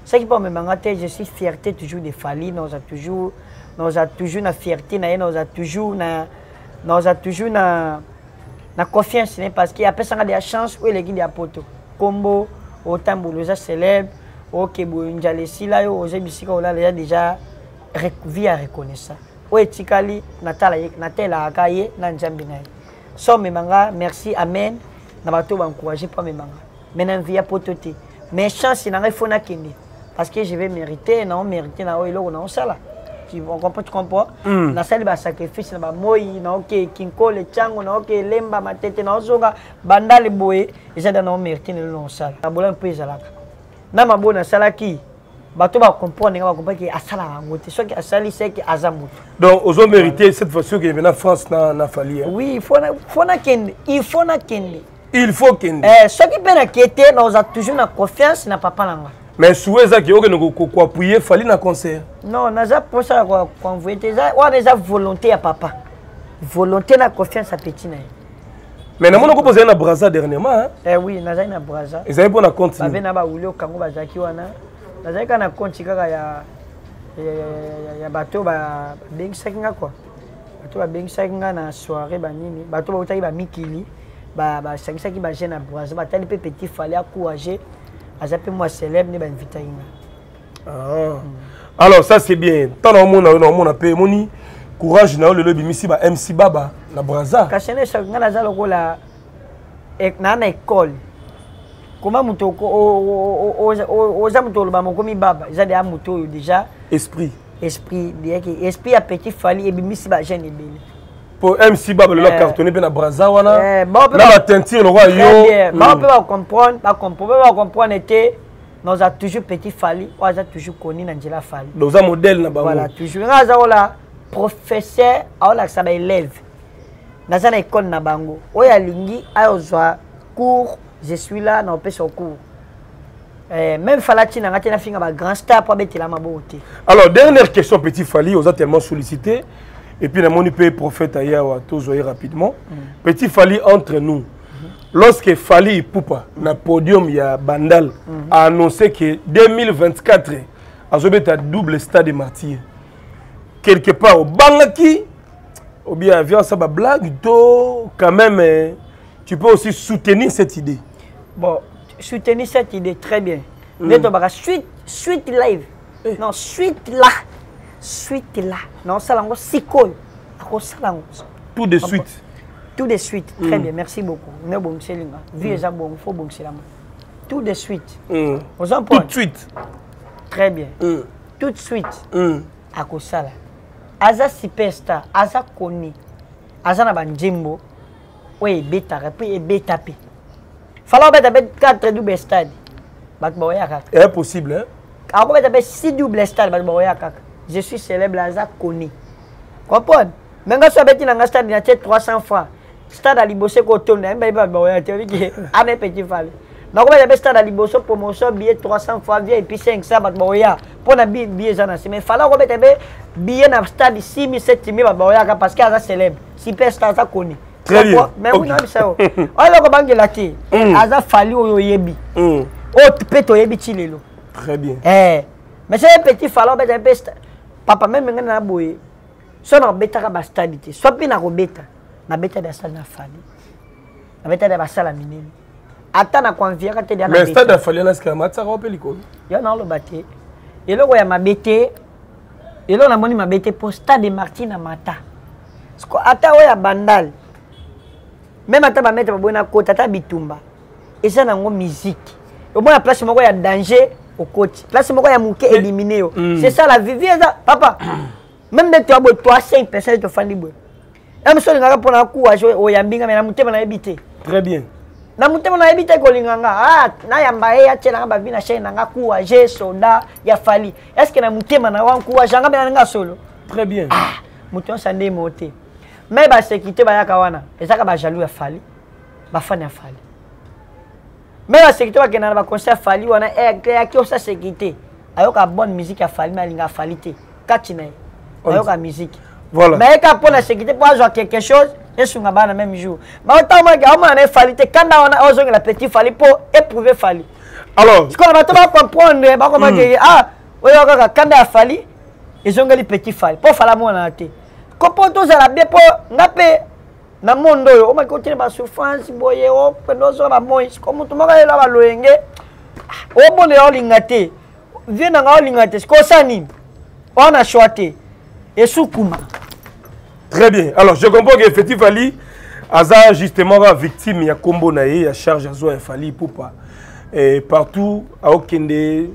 Ce qui peut me manquer, je suis fierté toujours de Fally, nous avons toujours la fierté, nous avons toujours la confiance, parce qu'il y a personne qui a la chance où il y a Poto. Combo, autant de célèbre. Ok, bon, si là, j'ai déjà vu à reconnaître ça. Oui, Tikali, Natala, Akaye, Nanjambinaï. Sans mes mangas, merci, amen. Nabato va encourager pas mes mangas. Maintenant, via pototé. Mais chance, il faut na kende. parce que je vais mériter, non, mériter, non, il on ça tu comprends, tu comprends. Na salle ba sacrifice, na ba moi, na ok, kinko le chango, na ok, lemba matete, na ozoga, banda le boé, et ça donne mériter le non ça. La boule un peu zalak. Na ma bonne salle qui, bah tu vas comprendre, on va comprendre que asala angote, soit que asali c'est que azamut. Donc ils ont mérité cette façon que maintenant France n'a fallu. Oui, il faut qu'elle. Ceux qui peuvent inquiéter, nous avons toujours la confiance, n'a pas parlé. Mais souhait ça qui aurait nous appuyer, fallait na concert. Non, n'a pas pour ça qu'on voulait déjà. On a déjà volonté à papa. Volonté na confiance à petit nain. Mais nous avons posé un brasa dernièrement. Eh oui, nous avons un brasa. Ils avaient pour la continuer. Avec n'aba oulé au Congo bazaki wana. Nous avons quand na continuer ya bateau ba bengisakinga quoi. Bateau ba bengisakinga na soirée ba nini. Bateau ba utayi ba mikili. Ba sangisaki ba jeune na brasa. Ba tali pe petit fallait encourager. Moi célèbre, alors ça c'est bien. Tant on a payé moni, courage na le lobby MC Baba na Braza. Kachene changa na zaloko la ek na école. Comment mutoko o baba, ils déjà muto déjà esprit bien que esprit a petit Fally et MC Baba jeune ebele. Pour MC Baba le cartonné ben na Braza wana. La tentir le roi yo. Ba peut comprendre était nous a toujours petit Fally, on a toujours connu Angela Fally. Nous a modèle na ba. Voilà, toujours là professeur à la ça ba élève. Na za na école na bango. Oya lingi ayo zwa cours, je suis là na pe son cours. Même Falati na ngati na finga ba grand star pour bete la maboté. Alors dernière question petit Fally, on a tellement sollicité. Et puis, mon prophète Ayawa, tous rapidement. Petit Fally entre nous. Lorsque Fally Ipupa, dans le podium, il y a Bandal, a annoncé que 2024, il y a double stade de martyrs. Quelque part, au Bangaki, ou bien via sa blague, quand même, tu peux aussi soutenir cette idée. Bon, soutenir cette idée, très bien. Suite live. Non, suite là. Suite là, non, ça l'ango si cool, tout de suite, très bien, merci beaucoup. Ne bon c'est l'ingé, vieux ça bon, faut bon c'est l'amour, tout de suite, aux emplois, tout de suite, très bien, tout de suite, à cause ça là, asa superstar, asa connu, asa na banjimbo, ouais bêta repris et bêta pi, falloir bêta bêta 4 double stade, bac boya kak, impossible hein, alors bêta bêta 6 double stade bac boya kak. Je suis célèbre, Lazare Koni. Comprends? Même quand tu as un stade, il y a 300 francs. Stade à Libosso, il y a un petit Fally. Donc, il y a un stade à Libosso, promotion, billet 300 francs, et puis 500, pour un billet. Mais il fallait que tu aies billet dans le stade 6 000, 7 000, parce qu'il y a un célèbre. Superstar, ça Koni. Très bien. Mais oui, non, c'est ça. On a dit que Lazare Fally, on a dit. On a dit. Très bien. Mais c'est un petit Fally, on a dit. Papa, même si na boye so na beta ka bastadité so pe na robeta na beta da sala na Fally na beta da basala minene ata na convia ka te da na beta mais stade da Fally na ska matsa ko peliko ya na lo baté elo ko ya mabete elo na moni mabete pour stade Martina mata sko ata o ya bandal même ata ba meta ba bona ko tata bitumba eza na ngo musique au moins la place moko ya danger au coach. Là, c'est pourquoi il y a mouké éliminé. C'est ça la vie. Papa, même si tu as 3-5 personnes, tu as fait des choses. Même si tu as pris un coup à jouer au Yambinga, mais tu as habité. Très bien. Tu as habité au Linganga. Ah, tu as habité au Linganga. Tu as soda, il a fallu. Est-ce que tu as habité au Linganga solo? Très bien. Ah, tu as habité au Linganga. Mais la sécurité, tu as jaloux à Fally. Tu as fallu. Mais la sécurité, on a un concert Fally, on a une sécurité. Il y a une bonne musique à Fally, mais il y a une falité. Il y a une musique. Voilà. Mais quand on a sécurité pour avoir quelque chose, je suis là le même jour. Mais autant qu'on a une falité, quand on a un petit Fally pour éprouver Fally. Alors. Parce qu'on va comprendre, on va dire, ah, quand on a Fally, ils ont un petit Fally. Pour faire la moindre année. Quand on a bien pour napper. Dans le monde, on va continuer ma souffrance, on va nous faire la moïse, on va nous faire la moïse, on va nous faire la moïse, on va nous faire la moïse, on a choisi, et Soukouma. Très bien, alors je comprends que Fally Fally, Aza justement la victime, il y a combo, il y a charge à Fally Ipupa, partout, à Okende,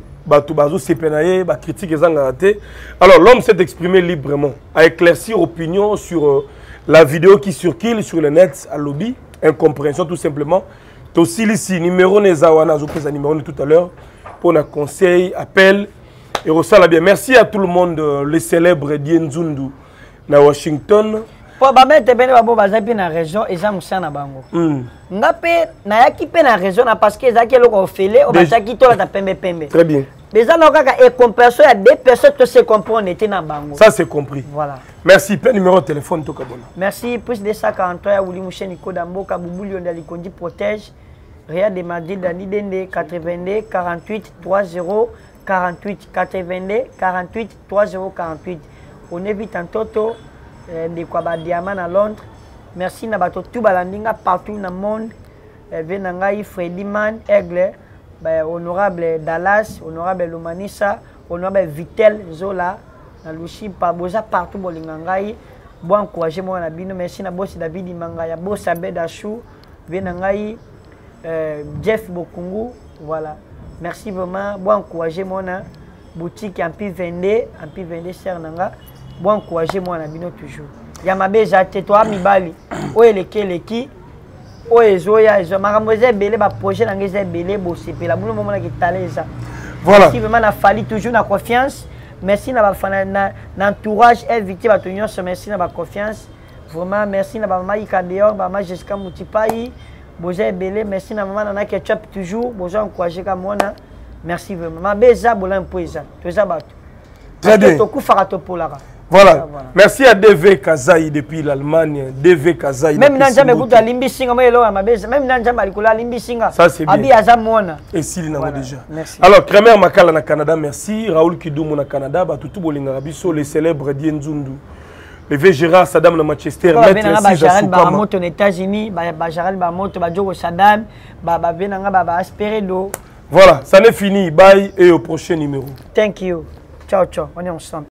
Alors l'homme s'est exprimé librement, à éclaircir opinion sur la vidéo qui circule sur le net, à lobby, incompréhension tout simplement. Aussi ici, numéro Nezawana, je vous numéro tout à l'heure, pour un conseil, appel, et ressala bien. Merci à tout le monde, les célèbres Dienzun Duna Washington. Pour bamettre bien babo bazapi na région et ça moussa na bango. Ngape na yakipe na région na parce que ezaki loko ofele obazaki tola ta pembe pembe. Très bien. Mais ça n'a pas et compréhension à deux personnes qui se comprennent était na bango. Ça c'est compris. Voilà. Merci plein numéro de téléphone to kabona. Merci plus de 143 Ouli Mouché Nico Damboka Bubulio ndali kondi protège Réa de Madrid Dani Dende 82 48 30 48 82 48 30 48. On évite en toto. De quoi bas diamant à Londres. Merci Nabato tout balandinga partout dans le monde. Venangai Freddy Man Aigle, honorable Dallas, honorable Lumanissa, honorable Vitel Zola, Nalushi Paboza partout bolingangai. Bon encouragez moi la bino. Merci Nabosi David Imangaya, Bosabe Dachou, Venangai Jeff Bokungu. Voilà. Merci vraiment. Bon encouragez moi na boutique en plus vendée Sernanga. Bon encouragez moi Nabino toujours. Yamabe Jate toi Mibali. Oye leki. Oye Zoya Zoya. Maramoze Bele ba projet nangeze Bele Bosepe. La boule moment qui talé ça. Voilà. Merci vraiment na Fally toujours na confiance. Merci na ba fana na entourage invité ba tenir ce merci na ba confiance. Vraiment merci na ba maman Mika dehors ba maman Jessica Moutipai. Boze Bele merci na maman na ketchup toujours. Boze encouragez ka moi na. Merci vraiment. Mabeza bolan poeza. Tout ça ba. Très bien. Toku farato polara. Voilà. Merci à DV Kazaï depuis l'Allemagne. DV Kazaï. Même Nanjam écoute à Limbissinga, moi là, ma belle. Même Nanjam à Limbissinga. Ça c'est bien. Abi Azamona. Et s'il n'a pas déjà. Merci. Alors Crémer Makala na Canada, merci. Raoul Kidoum na Canada, Batutu Bolinga Rabisso, les célèbres Dienzun Duna. Le V Gérard Saddam na Manchester. Maître Gérard Baramoto aux États-Unis, Gérard Baramoto, Diogo Saddam, Benanga Baba Asperedo. Voilà, ça n'est fini. Bye et au prochain numéro. Thank you. Ciao ciao. On est ensemble.